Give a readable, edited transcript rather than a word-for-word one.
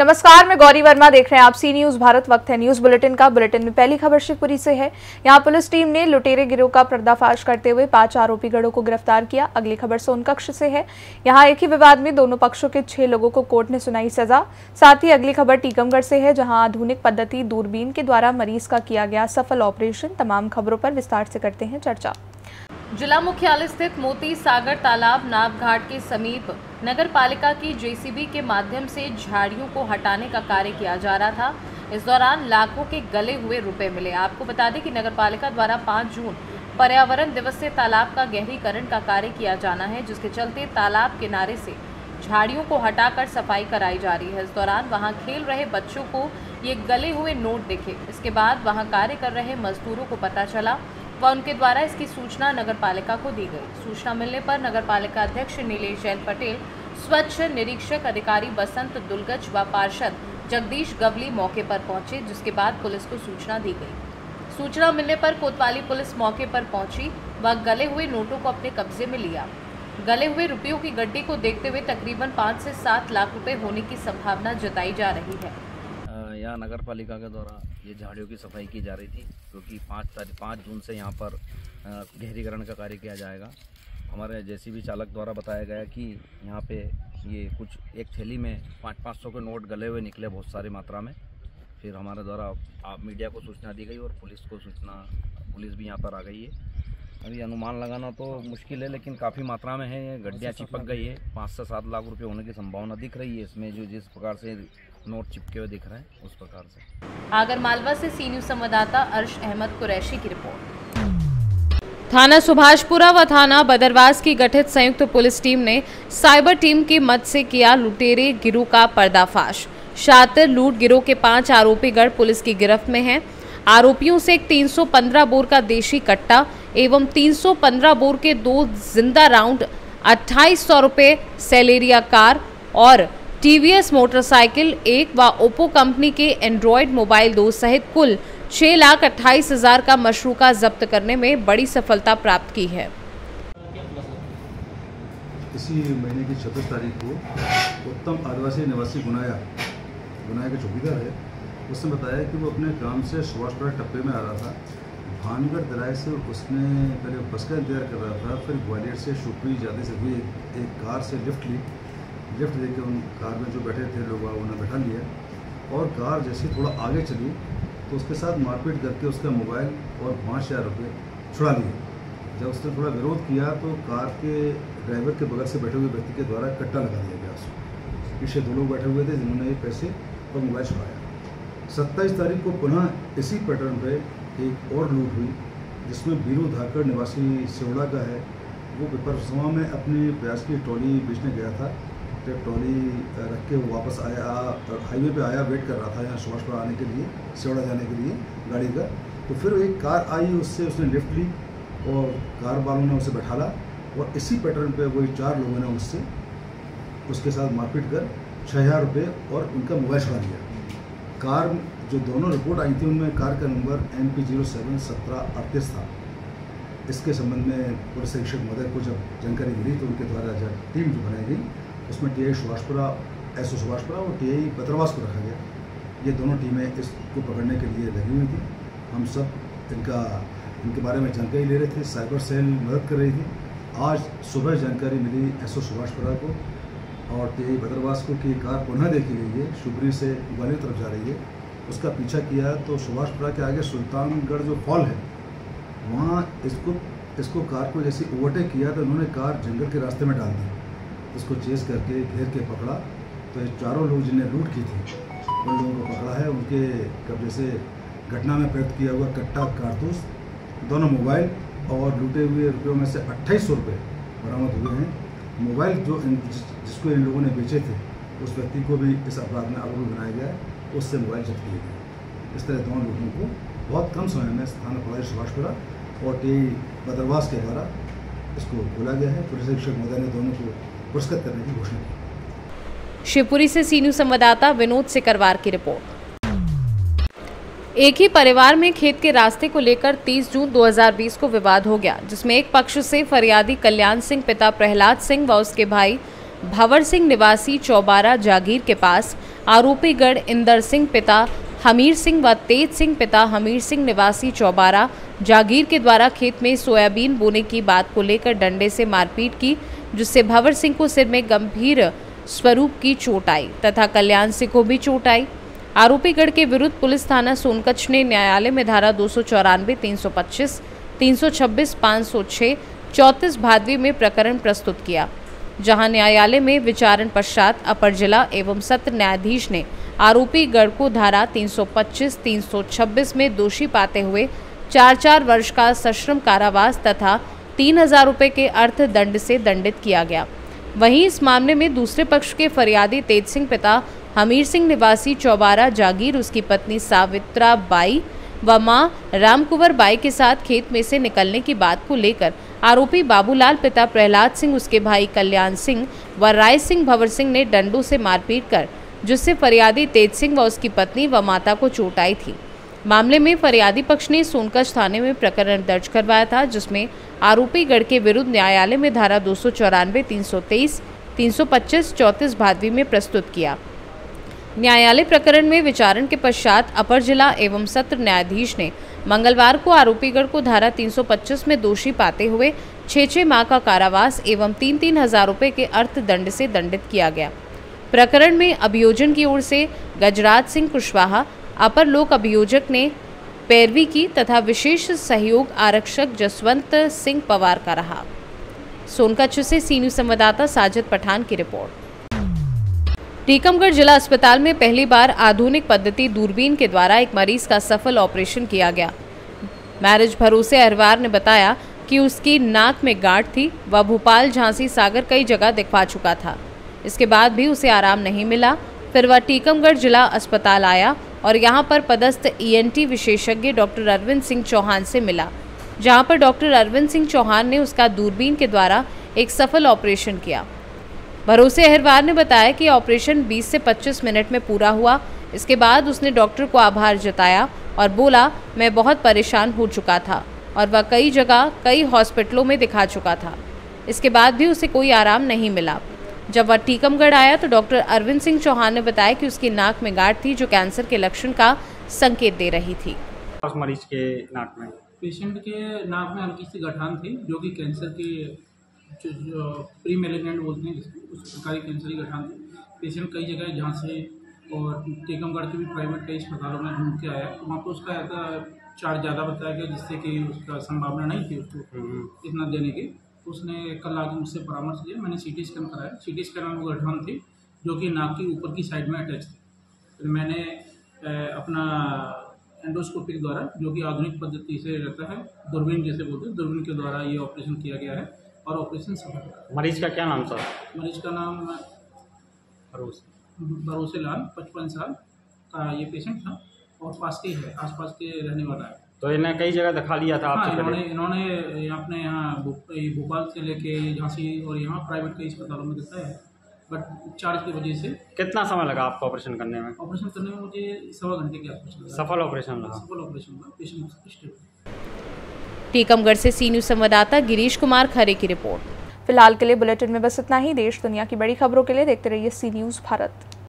नमस्कार, मैं गौरी वर्मा, देख रहे हैं आप सी न्यूज भारत। वक्त है न्यूज बुलेटिन का। बुलेटिन में पहली खबर शिवपुरी से है। यहां पुलिस टीम ने लुटेरे गिरोह का पर्दाफाश करते हुए 5 आरोपी गढ़ों को गिरफ्तार किया। अगली खबर सोनकक्ष से है। यहां एक ही विवाद में दोनों पक्षों के 6 लोगों को कोर्ट ने सुनाई सजा। साथ ही अगली खबर टीकमगढ़ से है, जहाँ आधुनिक पद्धति दूरबीन के द्वारा मरीज का किया गया सफल ऑपरेशन। तमाम खबरों पर विस्तार से करते हैं चर्चा। जिला मुख्यालय स्थित मोती सागर तालाब नावघाट के समीप नगर पालिका की जेसीबी के माध्यम से झाड़ियों को हटाने का कार्य किया जा रहा था। इस दौरान लाखों के गले हुए रुपए मिले। आपको बता दें कि नगर पालिका द्वारा 5 जून पर्यावरण दिवस से तालाब का गहरीकरण का कार्य किया जाना है, जिसके चलते तालाब किनारे से झाड़ियों को हटाकर सफाई कराई जा रही है। इस दौरान वहाँ खेल रहे बच्चों को ये गले हुए नोट दिखे। इसके बाद वहाँ कार्य कर रहे मजदूरों को पता चला व उनके द्वारा इसकी सूचना नगरपालिका को दी गई। सूचना मिलने पर नगरपालिका अध्यक्ष नीलेश जैन पटेल, स्वच्छ निरीक्षक अधिकारी बसंत दुलगज व पार्षद जगदीश गवली मौके पर पहुंचे, जिसके बाद पुलिस को सूचना दी गई। सूचना मिलने पर कोतवाली पुलिस मौके पर पहुंची व गले हुए नोटों को अपने कब्जे में लिया। गले हुए रुपयों की गड्डी को देखते हुए तकरीबन 5 से 7 लाख रुपये होने की संभावना जताई जा रही है। यहाँ नगर पालिका के द्वारा ये झाड़ियों की सफाई की जा रही थी, क्योंकि 5 जून से यहाँ पर गहरीकरण का कार्य किया जाएगा। हमारे जेसीबी चालक द्वारा बताया गया कि यहाँ पे ये कुछ एक थैली में 500 के नोट गले हुए निकले बहुत सारी मात्रा में। फिर हमारे द्वारा मीडिया को सूचना दी गई और पुलिस भी यहाँ पर आ गई है। अभी अनुमान लगाना तो मुश्किल है, लेकिन काफ़ी मात्रा में है। ये गड्ढियाँ चिपक गई है। 5 से 7 लाख रुपए होने की संभावना दिख रही है। इसमें जो जिस प्रकार से नोट चिपके हुए दिख रहे हैं, उस प्रकार से। आगरमालवा से सी न्यूज संवाददाता अर्श अहमद कुरैशी की रिपोर्ट। थाना सुभाषपुरा व थाना बदरवास की गठित संयुक्त पुलिस टीम ने साइबर टीम की मदद से किया लुटेरे गिरोह का पर्दाफाश। शातिर लूट गिरोह के 5 आरोपी गढ़ पुलिस की गिरफ्त में हैं। आरोपियों से एक 315 बोर का देशी कट्टा एवं 315 बोर के 2 जिंदा राउंड, 2800 रुपये सेलेरिया कार और TVS मोटरसाइकिल, 1 व ओपो कंपनी के एंड्रॉयड मोबाइल 2 सहित कुल 6,28,000 का मशरूका जब्त करने में बड़ी सफलता प्राप्त की है। इसी महीने की 26 तारीख को उत्तम आदिवासी निवासी गुनाया का चौकीदार है, उसने बताया कि वो अपने काम से सुभाषपुरा टप्पे में आ रहा था। भानगढ़ दराज से उसने पहले बस का इंतजार कर रहा था, फिर ग्वालियर से शिवपुरी जाते हुए एक कार से लिफ्ट लेकर उन कार में जो बैठे थे लोग उन्हें बैठा लिया और कार जैसे थोड़ा आगे चली तो उसके साथ मारपीट करके उसका मोबाइल और 5,000 रुपये छुड़ा लिए। जब उसने थोड़ा विरोध किया तो कार के ड्राइवर के बगल से बैठे हुए व्यक्ति के द्वारा कट्टा लगा दिया गया। उसको पीछे 2 लोग बैठे हुए थे जिन्होंने ये पैसे और मोबाइल छुड़ाया। 27 तारीख को पुनः इसी पैटर्न पे एक और लूट हुई, जिसमें बीरू धाकर निवासी शिवड़ा का है, वो विपरसमा में अपने प्याज की ट्रॉली बेचने गया था। जब ट्रॉली रख के वो वापस आया, हाईवे पे आया, वेट कर रहा था यहाँ सुभाषपुरा आने के लिए, सेवाड़ा जाने के लिए गाड़ी का, तो फिर एक कार आई, उससे उसने लिफ्ट ली और कार वालों ने उसे बैठाला और इसी पैटर्न पर वही 4 लोगों ने उसके साथ मारपीट कर 6,000 रुपये और उनका मोबाइल छुड़ा लिया। कार जो दोनों रिपोर्ट आई थी उनमें कार का नंबर MP071738 था। इसके संबंध में पुलिस अधीक्षक मदर को जब जानकारी मिली तो उनके द्वारा जब टीम जो बनाई गई उसमें TI सुभाषपुरा, SO सुभाषपुरा और TI बदरवास को रखा गया। ये दोनों टीमें इसको पकड़ने के लिए लगी हुई थी। हम सब इनके बारे में जानकारी ले रहे थे, साइबर सेल मदद कर रही थी। आज सुबह जानकारी मिली SO सुभाषपुरा को और TI बदरवास को कि कार पुनः देखी गई है, शिवपुरी से ग्वालियर तरफ जा रही है। उसका पीछा किया तो सुभाषपुरा के आगे सुल्तानगढ़ जो फॉल है वहाँ इसको कार को जैसे ओवरटेक किया तो उन्होंने कार जंगल के रास्ते में डाल दी। उसको चेस करके घेर के पकड़ा तो ये 4 लोग जिन्हें लूट की थी उन लोगों को पकड़ा है। उनके कब्जे से घटना में प्रयुक्त किया हुआ कट्टा, कारतूस, दोनों मोबाइल और लूटे हुए रुपयों में से 2800 रुपये बरामद हुए हैं। मोबाइल जो जिसको इन लोगों ने बेचे थे उस व्यक्ति को भी इस अपराध में आरोपी बनाया गया, उससे मोबाइल जब्त किए गए। इस तरह दोनों लोगों को बहुत कम समय में थाना पुलिस सुभाषपुरा और TI बदरवास के द्वारा इसको बोला गया है। पुलिस अधीक्षक मदर ने दोनों को पुरस्कृत करने की घोषणा की। शिवपुरी से सी न्यूज संवाददाता विनोद सिकरवार की रिपोर्ट। एक ही परिवार में खेत के रास्ते को लेकर 30 जून 2020 को विवाद हो गया, जिसमें एक पक्ष से फरियादी कल्याण सिंह पिता प्रहलाद सिंह व उसके भाई भंवर सिंह निवासी चौबारा जागीर के पास आरोपीगढ़ इंदर सिंह पिता हमीर सिंह व तेज सिंह पिता हमीर सिंह निवासी चौबारा जागीर के द्वारा खेत में सोयाबीन बोने की बात को लेकर डंडे से मारपीट की, जिससे भंवर सिंह को सिर में गंभीर स्वरूप की चोट आई तथा कल्याण सिंह को भी चोट आई। आरोपीगढ़ के विरुद्ध पुलिस थाना सोनकच ने न्यायालय में धारा 294, 325, 326, 506, 34 भादवी में प्रकरण प्रस्तुत किया, जहां न्यायालय में विचारण पश्चात अपर जिला एवं सत्र न्यायाधीश ने आरोपीगढ़ को धारा 325, 326 में दोषी पाते हुए 4-4 वर्ष का सश्रम कारावास तथा 3000 रुपये के अर्थदंड से दंडित किया गया। वहीं इस मामले में दूसरे पक्ष के फरियादी तेज सिंह पिता हमीर सिंह निवासी चौबारा जागीर, उसकी पत्नी सावित्रा बाई व माँ रामकुंवर बाई के साथ खेत में से निकलने की बात को लेकर आरोपी बाबूलाल पिता प्रहलाद सिंह, उसके भाई कल्याण सिंह व राय सिंह भंवर सिंह ने डंडों से मारपीट कर, जिससे फरियादी तेज सिंह व उसकी पत्नी व माता को चोट आई थी। मामले में फरियादी पक्ष ने सोनकच थाने में प्रकरण दर्ज करवाया था, जिसमें आरोपीगढ़ के विरुद्ध न्यायालय में धारा 294, 323, 325, 34 भादवी में प्रस्तुत किया। न्यायालय प्रकरण में विचारण के पश्चात अपर जिला एवं सत्र न्यायाधीश ने मंगलवार को आरोपीगढ़ को धारा 325 में दोषी पाते हुए 6-6 माह का कारावास एवं 3-3 हजार रुपये के अर्थदंड से दंडित किया गया। प्रकरण में अभियोजन की ओर से गजराज सिंह कुशवाहा अपर लोक अभियोजक ने पैरवी की तथा विशेष सहयोग आरक्षक जसवंत सिंह पवार का रहा। सोनकच्छ से सी न्यूज संवाददाता साजिद पठान की रिपोर्ट। टीकमगढ़ जिला अस्पताल में पहली बार आधुनिक पद्धति दूरबीन के द्वारा एक मरीज का सफल ऑपरेशन किया गया। मैरिज भरोसे अहरवार ने बताया कि उसकी नाक में गांठ थी, वह भोपाल, झांसी, सागर कई जगह दिखवा चुका था। इसके बाद भी उसे आराम नहीं मिला, फिर वह टीकमगढ़ जिला अस्पताल आया और यहां पर पदस्थ ENT विशेषज्ञ डॉक्टर अरविंद सिंह चौहान से मिला, जहाँ पर डॉक्टर अरविंद सिंह चौहान ने उसका दूरबीन के द्वारा एक सफल ऑपरेशन किया। भरोसे अहरवार ने बताया कि ऑपरेशन 20 से 25 मिनट में पूरा हुआ। इसके बाद उसने डॉक्टर को आभार जताया और बोला, मैं बहुत परेशान हो चुका था और वह कई जगह, कई हॉस्पिटलों में दिखा चुका था। इसके बाद भी उसे कोई आराम नहीं मिला। जब वह टीकमगढ़ आया तो डॉक्टर अरविंद सिंह चौहान ने बताया कि उसकी नाक में गांठ थी, जो कैंसर के लक्षण का संकेत दे रही थी। मरीज के नाक में, पेशेंट के नाक में हल्की सी गठान थी, जो कि कैंसर के जो प्री मेलेग्नेंट बोलते हैं, उस प्रकार की कैंसर की गठन। पेशेंट कई जगह झांसी और टीकमगढ़ के भी प्राइवेट कई अस्पतालों में घूम के आया, वहाँ पर उसका ऐसा चार्ज ज़्यादा बताया गया जिससे कि उसका संभावना नहीं थी उसको इतना देने की। उसने कल आगे मुझसे परामर्श लिया, मैंने CT स्कैन कराया। CT स्कैन में वो गठन थी जो कि नाक की ऊपर की साइड में अटैच थी। फिर मैंने अपना एंडोस्कोपिक द्वारा, जो कि आधुनिक पद्धति से रहता है, दूरबीन जैसे बोलते हैं, दूरबीन के द्वारा ये ऑपरेशन किया गया है और ऑपरेशन सफल। मरीज का क्या नाम था? मरीज का नाम भरोसे लाल, 55 साल का ये पेशेंट था और पास के है, आसपास के रहने वाला है। तो इन्हें कई जगह दिखा लिया था? हाँ, इन्होंने अपने यहाँ भोपाल से लेके झांसी और यहाँ प्राइवेट कई अस्पतालों में दिखाया है, बट चार्ज की वजह से। कितना समय लगा आपको ऑपरेशन करने में? ऑपरेशन करने में मुझे 1.25 घंटे के आसपास सफल ऑपरेशन लगा। सफल ऑपरेशन लगा, पेशेंट। टीकमगढ़ से सी न्यूज संवाददाता गिरीश कुमार खरे की रिपोर्ट। फिलहाल के लिए बुलेटिन में बस इतना ही। देश दुनिया की बड़ी खबरों के लिए देखते रहिए सी न्यूज भारत।